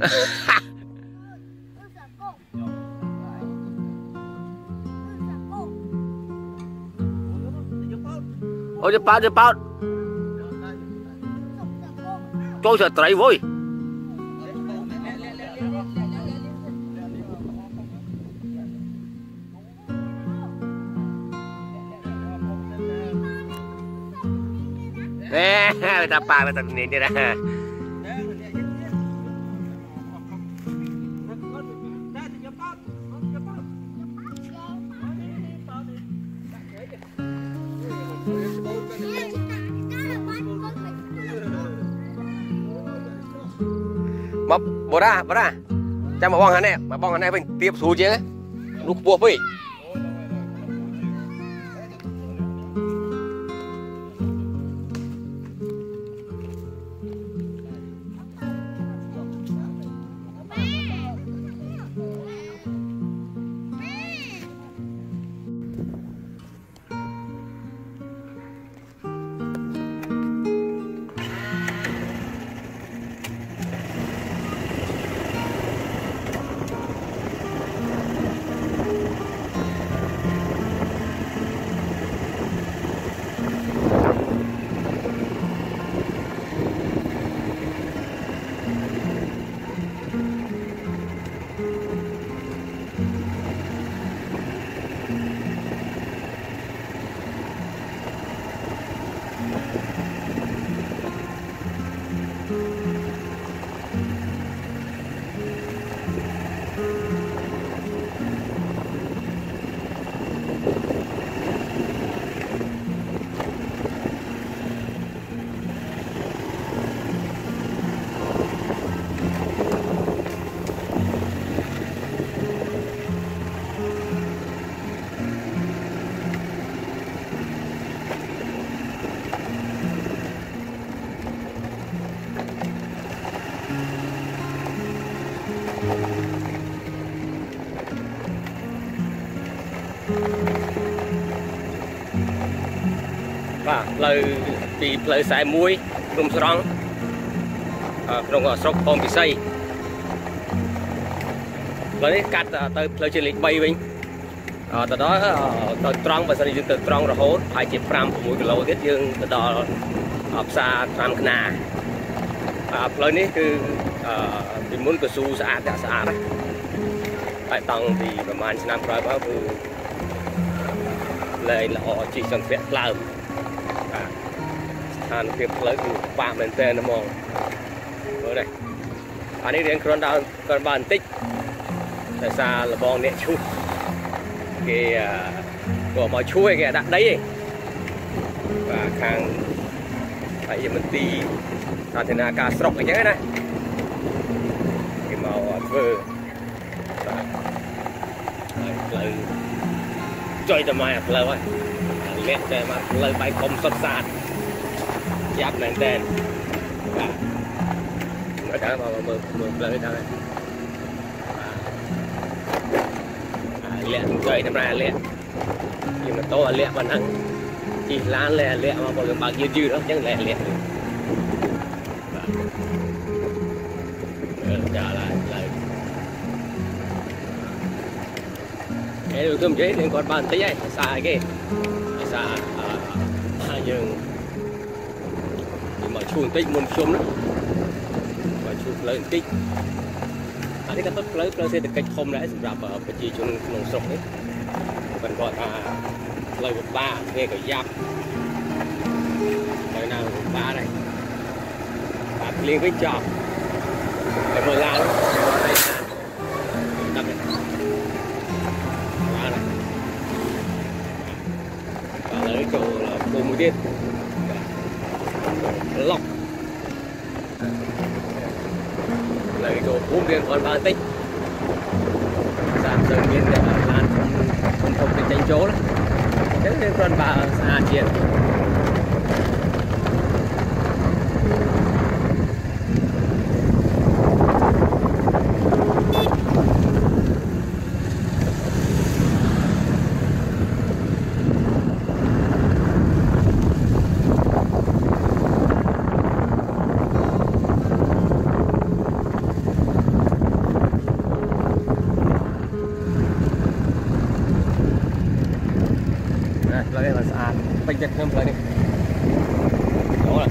โอ้จะเป่าจะเป่าโจ้จะไตรโว้ยเอ๊ะไปตาปลาไปตาหนีนี่นะมาบ่ได้จะมาบ้องหันแน่มาบ้องหันแน่เป็นเตียบสูงเจ๊งลูกบัวพี่เลยปีเลยสายมุ้ยกลุ่มสร้างตรงกับสกปรกพิเศษเลยนี่กัดตัวเลยจะเล็กใบวิ่งแต่đóตัวตรองภาษาญี่ปุ่นตัวตรองเราโหดหายเจ็บปรามผมมุ้ยกิโลเดียวยังตัวดอออกซาตามขนาดเลยนี่คือเป็นมุ้งกระซูสะอาดแต่สะอาดไปตั้งที่ประมาณน้ำร้อยก็คือเลยเราจีจังเปียกเริ่มอันเก็บเลยคือป่าเหมือนเตนมองเลยอันนี้เรียนครอนดาวครอนบานติกแต่ซาละบองเนี่ยชุกแกก็มาช่วยแกดักได้ว่าทางไอ้ยมันตีสาธารณการสกอย่างนี้นะแกมาเพื่อเลยจ่อยจะมาเลยว่าเล็กแต่มาเลยไปคมสดสารยับแน่นแน่นมาได้มาเมืองเลยได้เลี้ยงใจทำลายเลี้ยงยิ่งมันโตเลี้ยงมันนั่งจีร้านเลี้ยงเลี้ยงมาบริบาลยืดๆแล้วยังเลี้ยงจะอะไรเฮ้ยดูทุ่มเจ๊ถึงก่อนบ้านตี้ไอ้สายกี่สายยังมาชูนติมุนชมนะมาชูเลยติอันนี้ก็ต้องเลยเศรษฐกิจคมแล้วสำหรับประชีชนนงสกนี่มันก็เลยบ้าเงี้ยก็ยับเลยน่าบ้าเลยตัดเลี้ยงไว้จอบแต่เมื่อลาแล้วตัดเลยลาเลยเลยโจล่ะปูมือเด็ดล็อกเลยก็พุ่งเรียนออนไลน์ติดสามเดือนเรียนออนไลน์ผมเป็นใจโจ้แล้วฉันเรียนออนไลน์สะอาดเย็น chắc không phải đi. Đó là.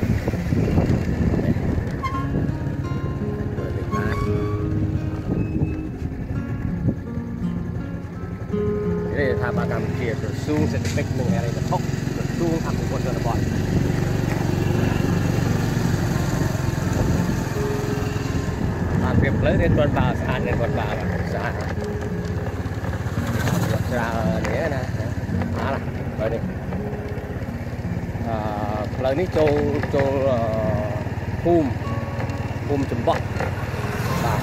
Cái này thả bà cầm kia rồi xuống sẽ tích mình ở đây là khóc rồi xuống thăm một con rồi là bọn. Bà việc lấy đến tuần bà sẽ ăn đến tuần bà sẽ ăn. Ra để nè. Đó là. Rồi đi. เรา นี่โจภูมิจมบ่อบ่า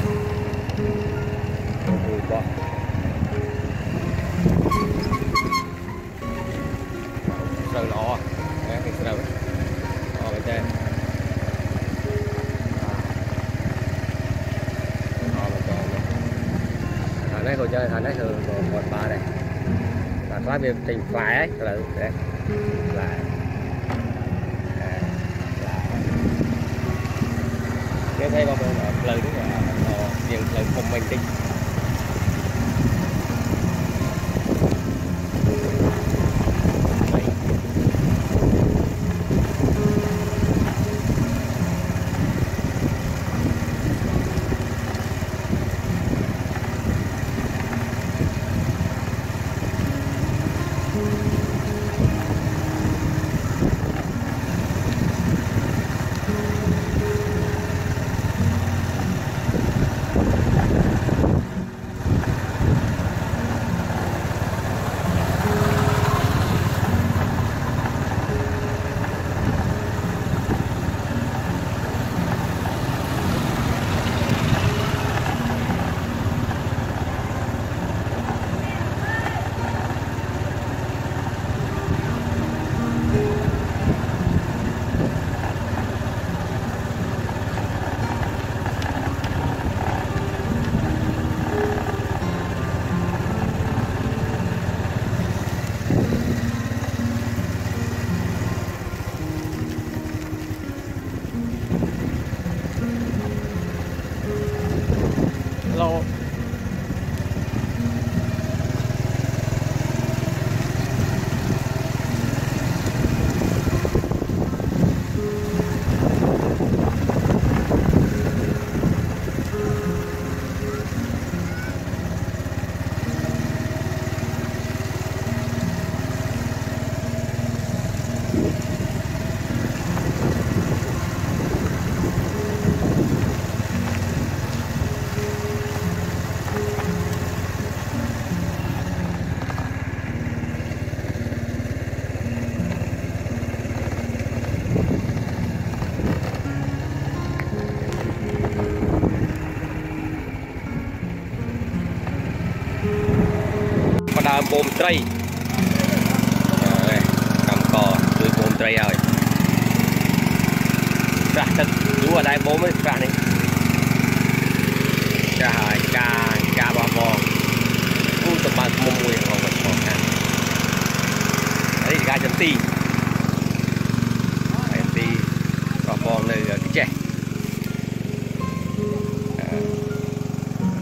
ดูบ่อเสือล้อนะเสือล้อไปเจอล้อไปเจอฐานนี้เขาเจอฐานนี้คือบ่อบ่าเลยฐานว่าเป็นติ่งปลายเลยนะปลายthấy bao nhiêu lời đúng là nhiều lời cùng mình đi bồn tray cầm cò từ bồn tray rồi ra thật đúng ở đây bố mới ra đi ra hỏi cha bà con cũng tầm ba mùng mười còn vẫn còn ha đấy gà chấm ti bà con nơi cái che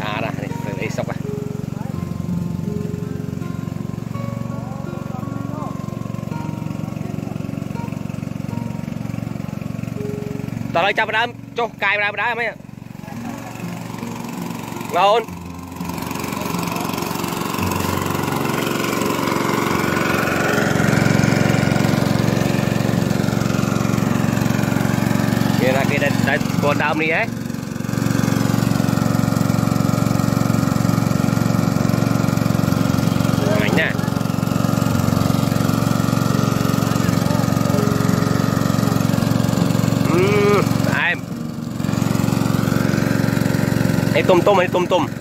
à ra này từ đây xong rồi ต่อเลยจับประดามโจ้กายประดามไหมเงาอนเดี๋ยวนะเดี๋ยวได้บนดามนี่ไงไอ้ต้มๆไอ้ต้มๆ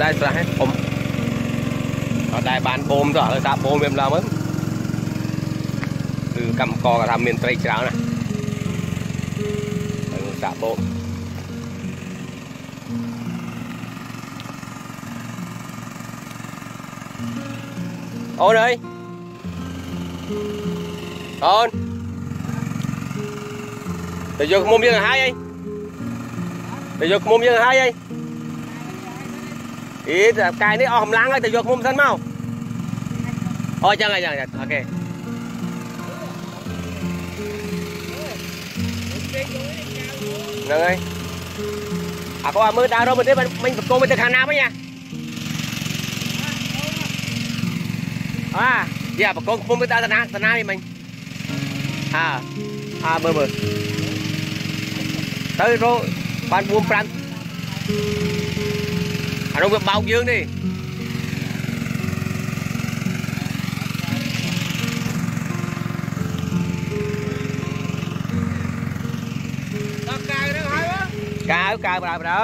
ได้สระให้ผมเราได้บานโบมต่อเลยตาโบมเป็นเราเมื่อคือกำกองกับทำเมียนไตรเช้านะตาโบมโอนเอ้ยโอนไปยกมุมยังไงไปยกมุมยังไงอีแต่กายนี่ออกล้างเลยแต่ยกมุมสั้นเมาโอ้ยจังไงจังโอเคนั่งไงอาก็ว่ามือดาวเราเหมือนเดิมมันโกงมันจะขานาไหมเนี่ยอย่าประกงพุ่มไปตาตาหน้าไปมันเบอเตยโรปานบวมปรันเราไปเบาเยอะดิตอกกายได้ไหมวะกายเปล่า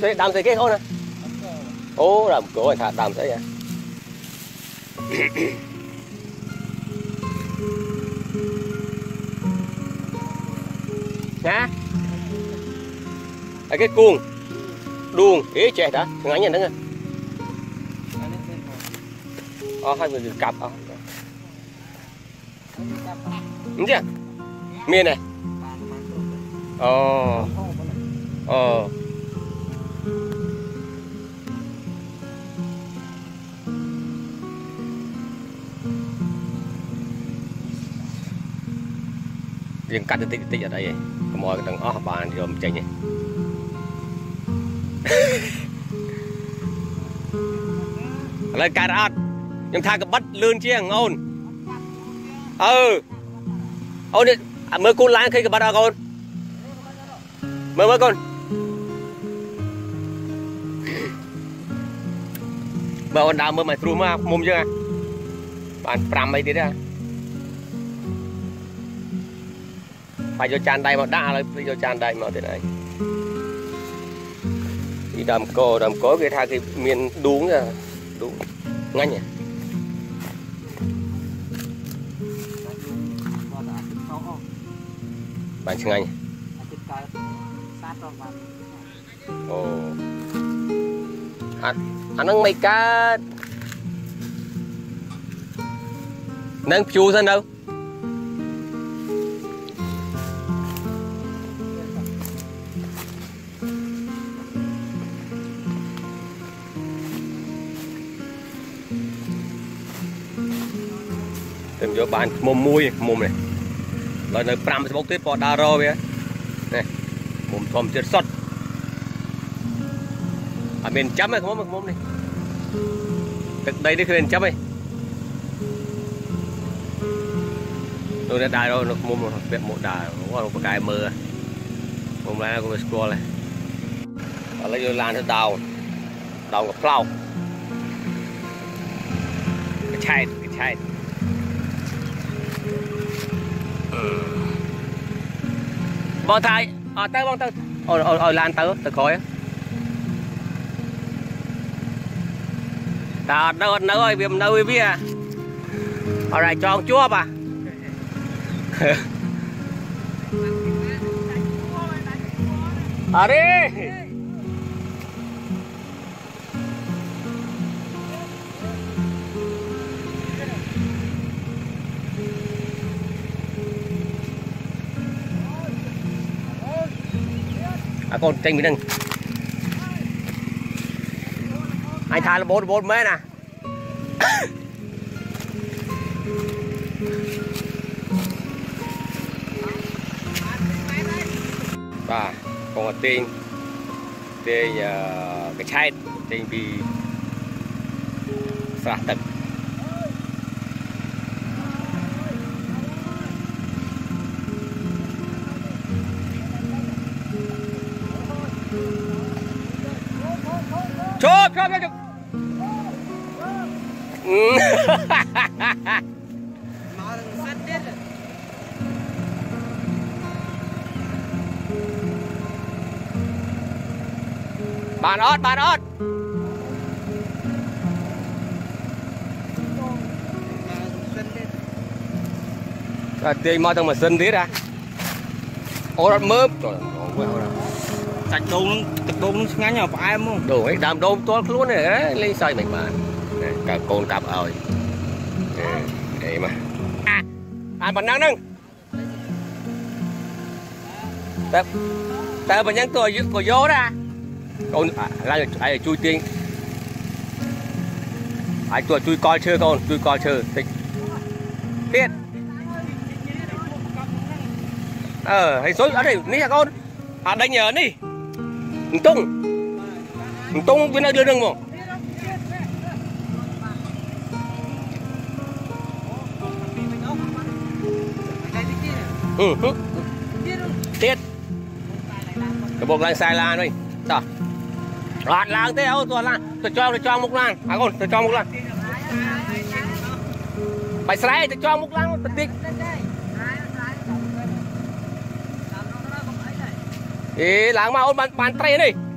ตัวดำใส่เก๊กเขานะโอ้ดำโก้ไอ้ขาดำใช่ไหมนะไอ้cái cuồng đuông ế trẻ đã ngã nhìn đó nghe hai người cặp đúng chưa miền này riêng cắt tích ở đây có mọi cái tầng ó bàn rồi chạy nhỉเลยการอัดยังทากับบัตรลื่นเชี่ยงเอาเอาเนี่ยเมื่อกูล้างเคยกับบัตรเอาคนเมื่อคนเมื่อวันดาวเมื่อใหม่ทรูมากมุมเยอะปานปรำไปดีด้วยไปโยจานใดมาด่าเลยไปโยจานใดมาที่ไหนดำโก้ไปทางที่เมียนดุ้งอะดุ้งงั้นเนี่ยบ้านช่างไงโอ้อันนั้นไม่กัดนั่งจูซะเนอะเต็มยอบานมุมเลยเราในปรามสมบูรณ์ที่ปอดารอไปนี่มุมทอมเจ็ดสดเมียนจ้ำไหมขโมยมุมนี่ตึกใดนี่คือเมียนจ้ำไหมตัวนี้ได้แล้วมุมเปียกหมดได้ว่าเราประกายมือมุมแรกก็เป็นสกอร์เลยอะไรอยู่ลานที่ดาวกับเปล่าใช่บอลไทยเต้าบอลเต้าเอาลานเต้าตะคอยตาเนื้อไอ้เบี้ยอะไรจองชั่วป่ะอะไรcon tranh mình đừng ai thà là bốn mét nè và còn là tên cái chai tên bị sạt tậtชอบ บานออดtiền mơ tao mà xin đít ra ô đó mướp rồi sạch đôn thực đôn ngắn nhau phải không đủ ấy đam đôn to luôn này đấy lấy xoay mày mà cả con cặp ơi để mà anh mình đang tao mình nhắn tôi của vô ra con là ai chui tiên ai tuổi chui coi chơi con chui coi chơi thích biết hay số ở đây ní à con à đánh nhờ đi tung bên đây đưa đường không tiết cái bột lan xài lan đi đó loạn lan thế ô toàn lan tôi cho một lan à con tôi cho một lan bài sải tôi cho một lan tiết ê làng mà ôn bàn bàn tay này